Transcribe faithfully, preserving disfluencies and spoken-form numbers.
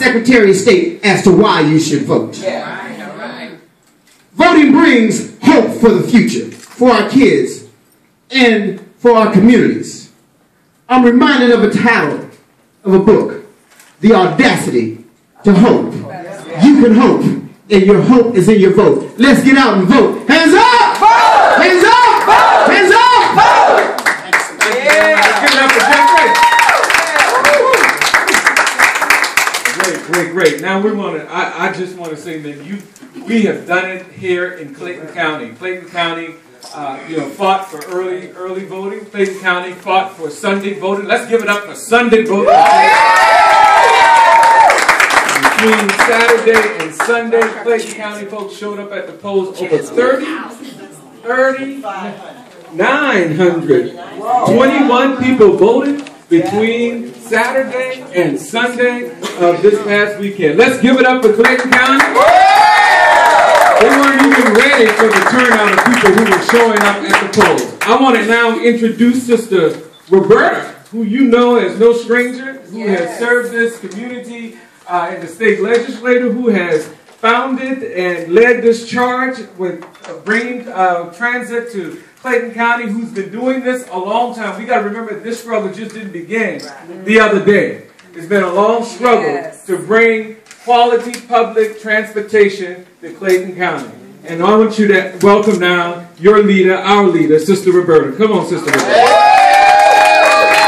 Secretary of State as to why you should vote. Yeah, all right, all right. Voting brings hope for the future, for our kids, and for our communities. I'm reminded of a title of a book, The Audacity to Hope. You can hope, and your hope is in your vote. Let's get out and vote. Hands up! Vote! Hands up! Vote! Hands up! Vote! Excellent. Yeah. Give it up for Jeff Ray. Great, great, great. Now we want to. I, I just want to say that you, we have done it here in Clayton County. Clayton County, uh, you know, fought for early, early voting. Clayton County fought for Sunday voting. Let's give it up for Sunday voting. Between Saturday and Sunday, Clayton County folks showed up at the polls over thirty, thirty, nine hundred twenty-one people voted between Saturday and Sunday of this past weekend. Let's give it up for Clayton County. They weren't even ready for the turnout of people who were showing up at the polls. I want to now introduce Sister Roberta, who you know as no stranger, who has served this community Uh, and the state legislator, who has founded and led this charge with bringing uh, transit to Clayton County, who's been doing this a long time. We got to remember this struggle just didn't begin the other day. It's been a long struggle yes. to bring quality public transportation to Clayton County. And I want you to welcome now your leader, our leader, Sister Roberta. Come on, Sister Roberta.